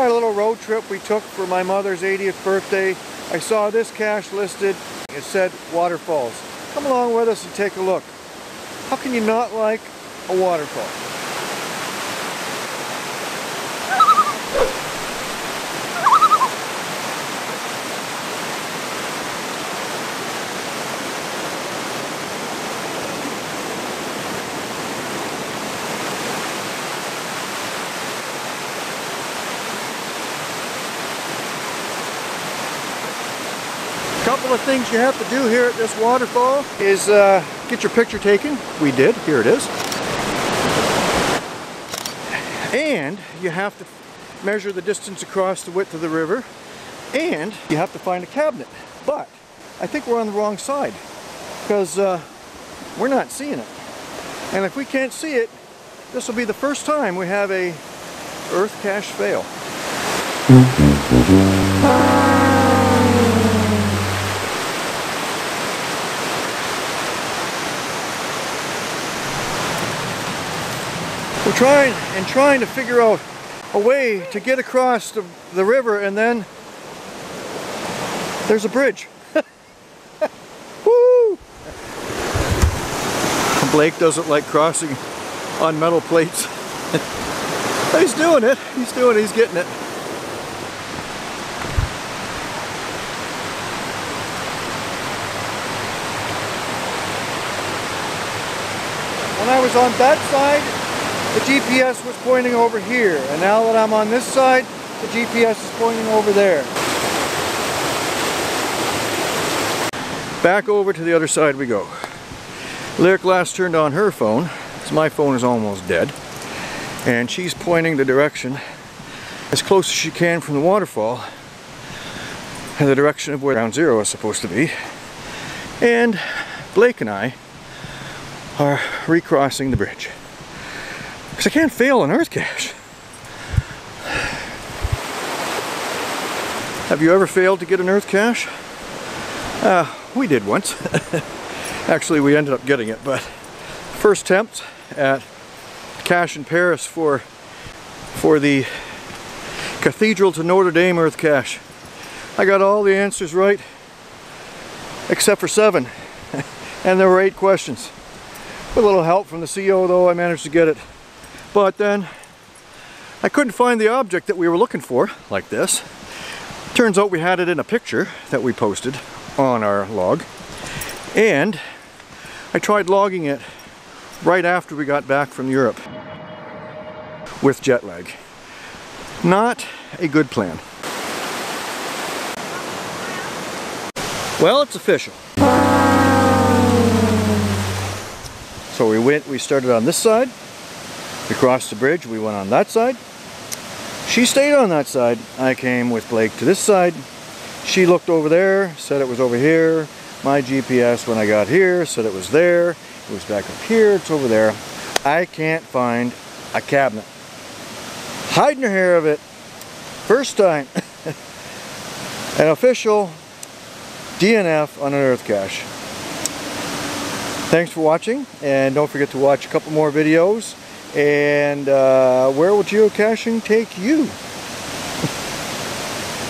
our little road trip we took for my mother's 80th birthday, I saw this cache listed. It said waterfalls. Come along with us and take a look. How can you not like a waterfall? Couple of things you have to do here at this waterfall is get your picture taken. We did. Here it is. And you have to measure the distance across the width of the river, and you have to find a cabinet. But I think we're on the wrong side because we're not seeing it. And if we can't see it, this will be the first time we have a Earthcache fail. We're trying to figure out a way to get across the river, and then there's a bridge. Woo! Blake doesn't like crossing on metal plates. He's doing it. He's doing it. He's getting it. When I was on that side, the GPS was pointing over here, and now that I'm on this side, the GPS is pointing over there. Back over to the other side we go. Lyric last turned on her phone, because my phone is almost dead, and she's pointing the direction as close as she can from the waterfall, in the direction of where ground zero is supposed to be. And Blake and I are recrossing the bridge. I can't fail an Earthcache. Have you ever failed to get an Earthcache? We did once. Actually, we ended up getting it, but first attempt at cache in Paris for the Cathedral to Notre Dame Earthcache. I got all the answers right except for 7, and there were 8 questions. With a little help from the CO, though, I managed to get it. But then I couldn't find the object that we were looking for, like this. Turns out we had it in a picture that we posted on our log. And I tried logging it right after we got back from Europe with jet lag. Not a good plan. Well, it's official. So we started on this side. We crossed the bridge, we went on that side. She stayed on that side. I came with Blake to this side. She looked over there, said it was over here. My GPS, when I got here, said it was there. It was back up here, it's over there. I can't find a cabinet. Hiding her hair of it. First time. An official DNF on an Earthcache. Thanks for watching, and don't forget to watch a couple more videos. And where will geocaching take you?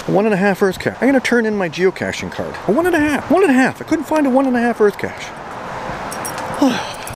1.5 Earthcache. I'm gonna turn in my geocaching card. A 1.5. 1.5. I couldn't find a 1.5 Earthcache.